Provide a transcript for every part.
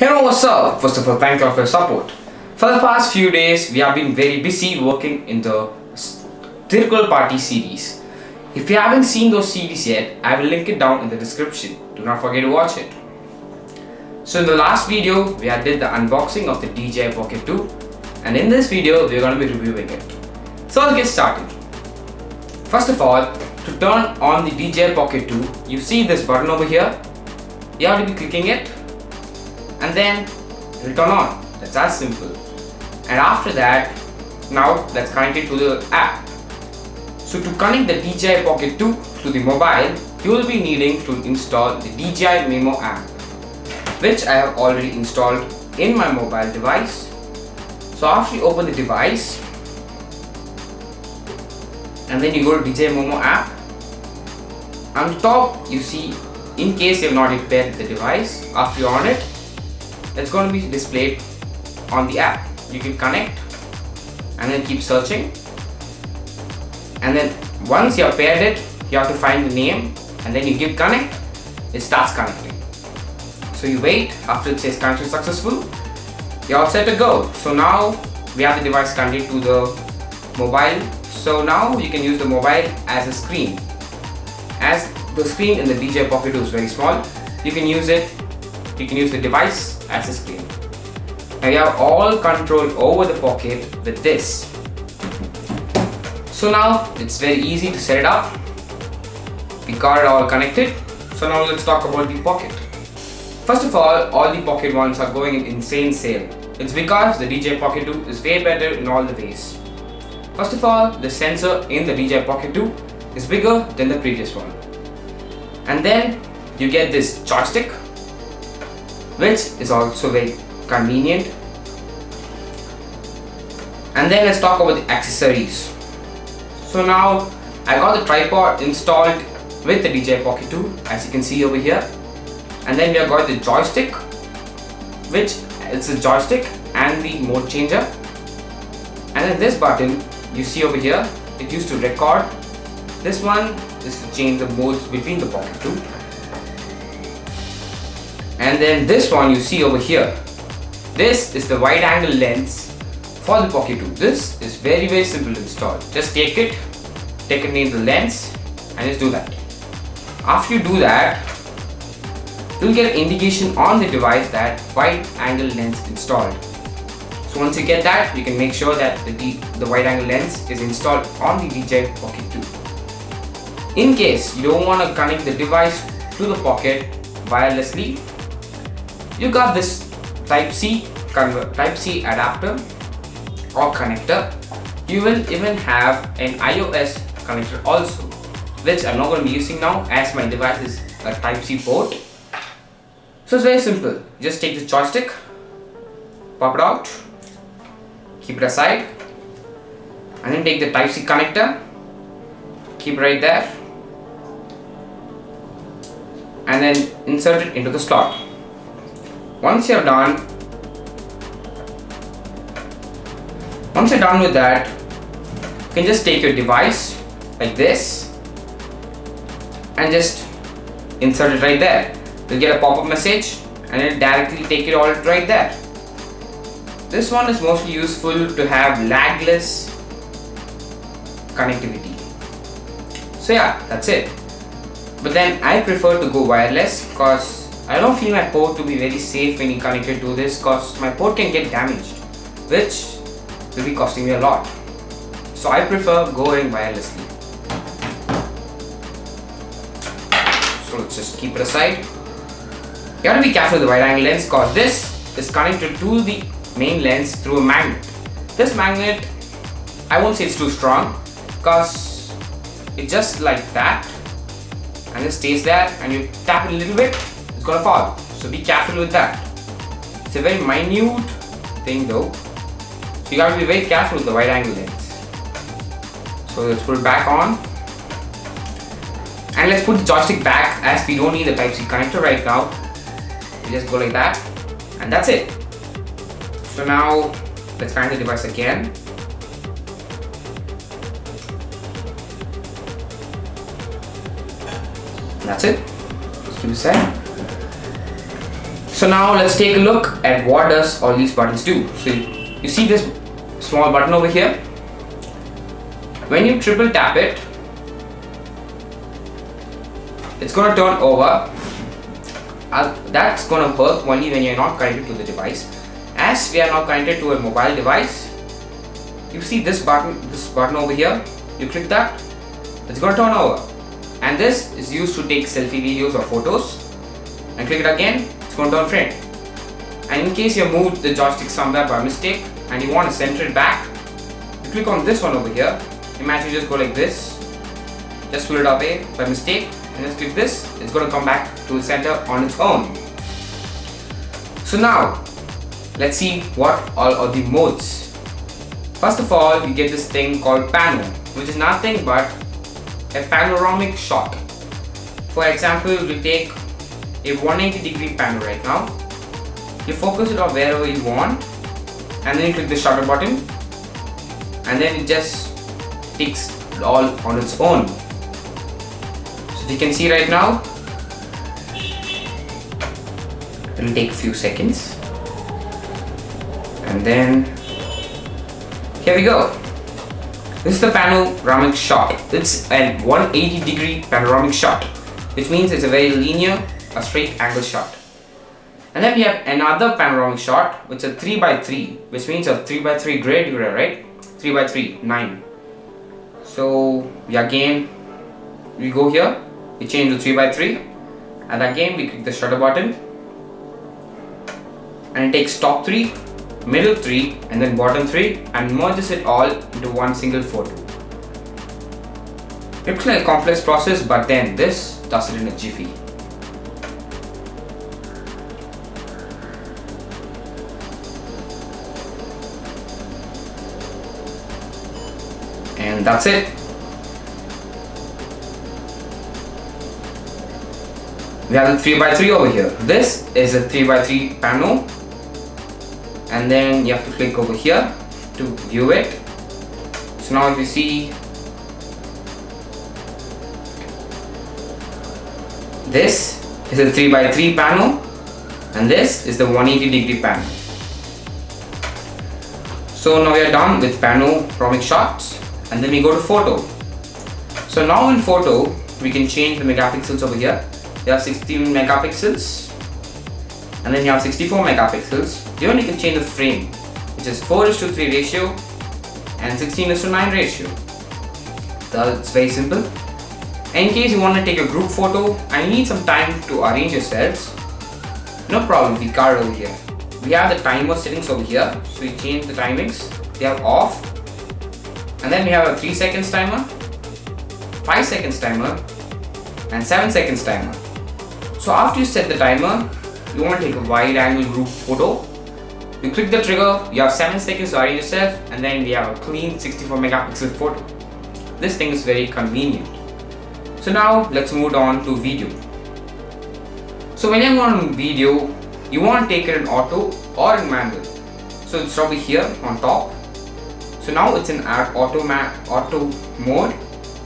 Hello, what's up? First of all, thank you all for your support. For the past few days, we have been very busy working in the Thirukural Party series. If you haven't seen those series yet, I will link it down in the description. Do not forget to watch it. So in the last video, we had did the unboxing of the DJI Pocket 2, and in this video, we are going to be reviewing it. So let's get started. First of all, to turn on the DJI Pocket 2, you see this button over here. You have to be clicking it. And then it will turn on. That's as simple. And after that, now that's connected to the app. So to connect the DJI Pocket 2 to the mobile, you will be needing to install the DJI Mimo app, which I have already installed in my mobile device. So after you open the device, and then you go to DJI Mimo app. On top, you see, in case you have not paired the device, after you on it, it's going to be displayed on the app. You can connect and then keep searching, and then once you have paired it, you have to find the name and then you give connect. It starts connecting. So you wait. After it says connection successful, you're all set to go. So now we have the device connected to the mobile. So now you can use the mobile as a screen. As the screen in the DJI Pocket 2 is very small, you can use it. You can use the device as a screen. Now you have all control over the Pocket with this. So now it's very easy to set it up. We got it all connected. So now let's talk about the Pocket. First of all the Pocket ones are going in insane sale. It's because the DJI Pocket 2 is way better in all the ways. First of all, the sensor in the DJI Pocket 2 is bigger than the previous one. And then you get this joystick, which is also very convenient. And then let's talk about the accessories. So now I got the tripod installed with the DJI Pocket 2, as you can see over here. And then we have got the joystick, which is a joystick and the mode changer. And then this button you see over here, it used to record. This one is to change the modes between the Pocket 2. And then this one you see over here, this is the wide angle lens for the Pocket 2. This is very simple to install. Just take it near the lens and just do that. After you do that, you'll get an indication on the device that wide angle lens installed. So once you get that, you can make sure that the wide angle lens is installed on the DJI Pocket 2. In case you don't want to connect the device to the Pocket wirelessly, you got this Type-C adapter or connector. You will even have an iOS connector also, which I'm not going to be using now as my device is a Type-C port. So it's very simple. Just take the joystick, pop it out, keep it aside, and then take the Type-C connector, keep it right there, and then insert it into the slot. Once you're done, with that, you can just take your device like this and just insert it right there. You'll get a pop-up message and it'll directly take it all right there. This one is mostly useful to have lagless connectivity. So yeah, that's it. But then I prefer to go wireless because I don't feel my port to be very safe when you connected to this, because my port can get damaged, which will be costing me a lot. So I prefer going wirelessly. So let's just keep it aside. You have to be careful with the wide angle lens because this is connected to the main lens through a magnet. This magnet, I won't say it's too strong because it just like that and it stays there, and you tap it a little bit, it's gonna fall. So be careful with that. It's a very minute thing though. So you gotta be very careful with the wide angle lens. So let's put it back on. And let's put the joystick back as we don't need the Type-C connector right now. We just go like that. And that's it. So now let's connect the device again. That's it. Let's do the same. So now let's take a look at what does all these buttons do. So you see this small button over here. When you triple tap it, it's going to turn over. That's going to work only when you're not connected to the device. As we are now connected to a mobile device, you see this button over here. You click that, it's going to turn over. And this is used to take selfie videos or photos. And click it again, it's going to turn front. And in case you moved the joystick somewhere by mistake and you want to center it back, you click on this one over here. Imagine you just go like this, just pull it away by mistake, and just click this, it's going to come back to the center on its own. So now, let's see what all of the modes. First of all, you get this thing called Pano, which is nothing but a panoramic shot. For example, we'll take a 180-degree pano right now. You focus it on wherever you want, and then you click the shutter button, and then it just takes it all on its own. So you can see right now, it'll take a few seconds, and then here we go. This is the panoramic shot. It's a 180-degree panoramic shot, which means it's a very linear, a straight angle shot. And then we have another panoramic shot, which is a 3x3, which means a 3x3 grid, right? 3x3, 9. So we again, we go here, we change to 3x3, and again we click the shutter button, and it takes top 3, middle 3, and then bottom 3, and merges it all into one single photo. It looks like a complex process, but then this does it in a jiffy. And that's it. We have a 3x3 over here. This is a 3x3 panel. And then you have to click over here to view it. So now if you see this is a 3x3 panel and this is the 180-degree panel. So now we are done with panoramic shots, and then we go to photo. So now in photo we can change the megapixels over here. You have 16 megapixels. And then you have 64 megapixels. Here you can change the frame, which is 4:3 ratio and 16:9 ratio. So it's very simple. In case you want to take a group photo and you need some time to arrange yourselves, no problem, the card over here. We have the timer settings over here, so you change the timings. They are off. And then we have a 3 seconds timer, 5 seconds timer, and 7 seconds timer. So after you set the timer, you want to take a wide angle group photo, you click the trigger, you have 7 seconds to arrange yourself, and then we have a clean 64 megapixel photo. This thing is very convenient. So now let's move on to video. So when you're on video, you want to take it in auto or in manual. So it's probably here on top. So now it's in auto mode,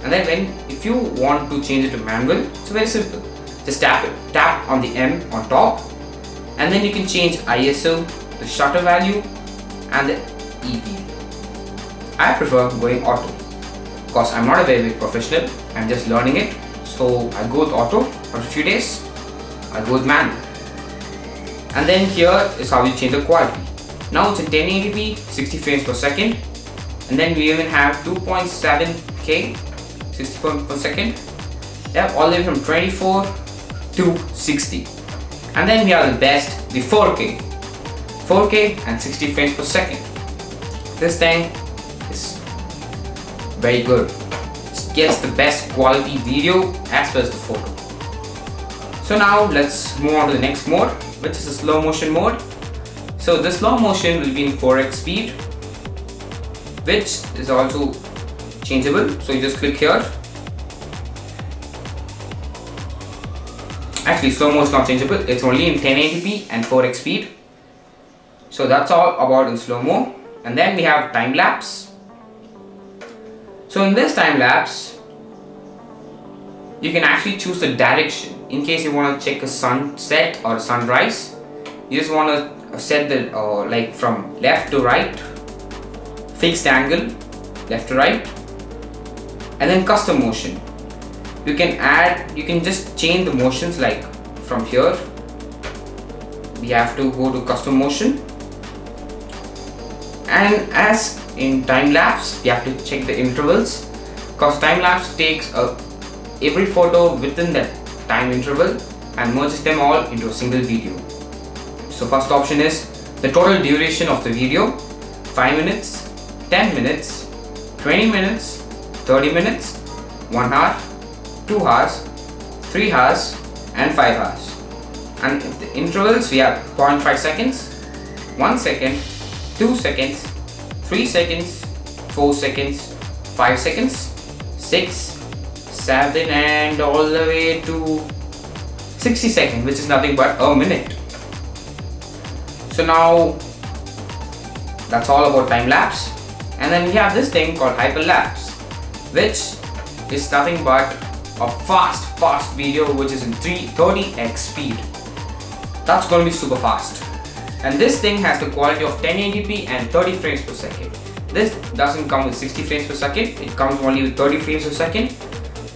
and then if you want to change it to manual, it's very simple. Just tap on the M on top. And then you can change ISO, the shutter value, and the EV. I prefer going auto because I'm not a very big professional, I'm just learning it. So I go with auto for a few days, I go with manual. And then here is how you change the quality. Now it's in 1080p, 60 frames per second. And then we even have 2.7K, 60 frames per second. They have all the way from 24 to 60. And then we have the best, the 4K and 60 frames per second. This thing is very good. It gets the best quality video as well as the photo. So now let's move on to the next mode, which is the slow motion mode. So the slow motion will be in 4x speed, which is also changeable. So you just click here. Actually, slow mo is not changeable, it's only in 1080p and 4x speed. So that's all about in slow mo. And then we have time lapse. So in this time lapse, you can actually choose the direction. In case you want to check a sunset or a sunrise, You just want to set the like from left to right, fixed angle, left to right, and then custom motion. You can add, you can just change the motions, like from here we have to go to custom motion, and as in time lapse we have to check the intervals, because time lapse takes every photo within that time interval and merges them all into a single video. So first option is the total duration of the video: 5 minutes, 10 minutes, 20 minutes, 30 minutes, 1 hour, 2 hours, 3 hours and 5 hours. And the intervals we have 0.5 seconds, 1 second, 2 seconds, 3 seconds, 4 seconds, 5 seconds, 6, 7 and all the way to 60 seconds, which is nothing but a minute. So now that's all about time lapse. And then we have this thing called hyperlapse, which is nothing but a fast video which is in 30x speed. That's going to be super fast. And this thing has the quality of 1080p and 30 frames per second. This doesn't come with 60 frames per second, it comes only with 30 frames per second.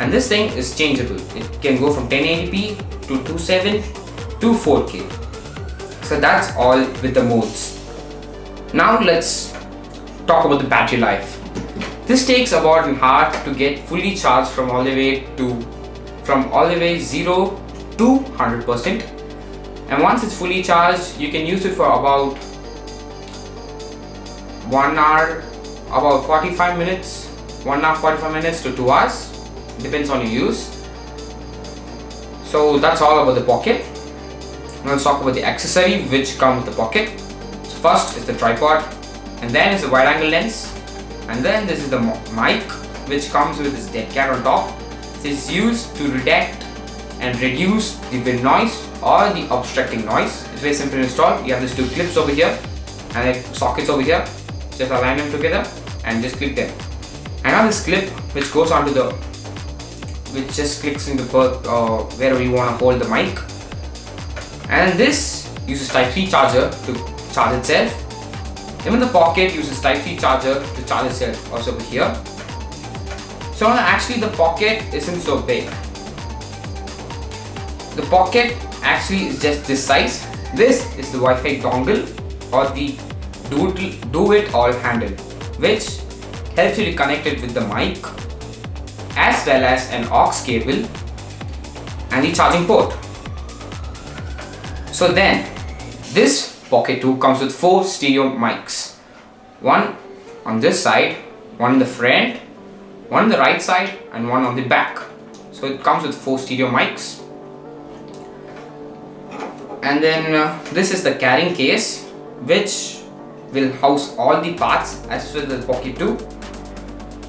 And this thing is changeable. It can go from 1080p to 270 to 4K. So that's all with the modes. Now let's talk about the battery life. This takes about an hour to get fully charged from all the way to 0 to 100%. And once it's fully charged, you can use it for about 1 hour, about 45 minutes, 1 hour 45 minutes to 2 hours, depends on your use. So that's all about the Pocket. Now let's talk about the accessory which come with the Pocket. So first is the tripod, and then is the wide angle lens. And then this is the mic, which comes with this dead cat on top. This is used to detect and reduce the wind noise or the obstructing noise. It's very simple to install. You have these two clips over here and the sockets over here. Just align them together and just clip them. And now this clip which goes onto the, which just clicks into wherever you want to hold the mic. And this uses Type C charger to charge itself. Even the Pocket uses Type C charger to charge itself also over here. So actually the Pocket isn't so big. The Pocket actually is just this size. This is the Wi-Fi dongle or the do-it-all handle, which helps you to connect it with the mic as well as an aux cable and the charging port. So then this Pocket 2 comes with 4 stereo mics. One on this side, one in the front, one on the right side and one on the back. So it comes with 4 stereo mics. And then this is the carrying case which will house all the parts as well as the Pocket 2.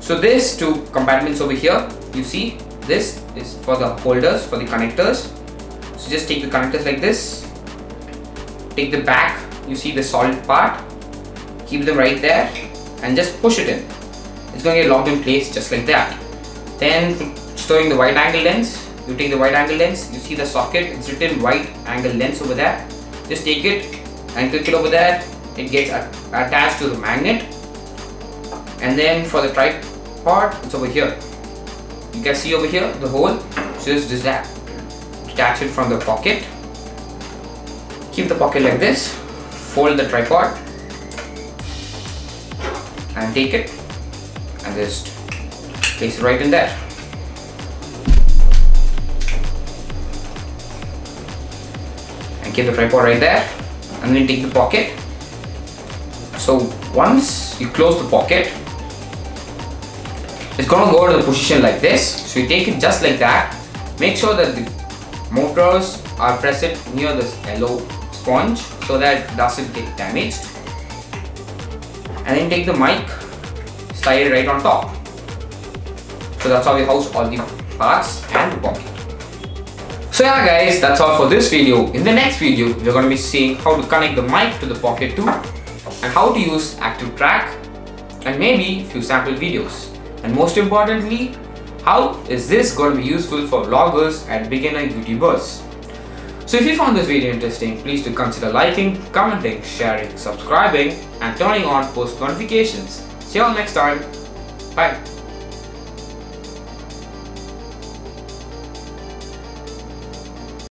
So there's 2 compartments over here. You see this is for the holders, for the connectors. So just take the connectors like this. Take the back, you see the solid part, keep them right there and just push it in. It's going to get locked in place just like that. Then storing the wide angle lens, you take the wide angle lens, you see the socket, it's written wide angle lens over there. Just take it and click it over there, it gets attached to the magnet. And then for the tripod, it's over here. You can see over here the hole, so just detach it from the Pocket. Keep the Pocket like this, fold the tripod and take it and just place it right in there. And keep the tripod right there and then take the Pocket. So once you close the Pocket, it's gonna go to the position like this. So you take it just like that. Make sure that the motors are present near this yellow sponge so that it doesn't get damaged, and then take the mic, slide it right on top. So that's how we house all the parts and the Pocket. So yeah guys, that's all for this video. In the next video we're going to be seeing how to connect the mic to the Pocket 2 and how to use active track and maybe few sample videos, and most importantly, how is this going to be useful for vloggers and beginner YouTubers. So if you found this video interesting, please do consider liking, commenting, sharing, subscribing and turning on post notifications. See you all next time. Bye.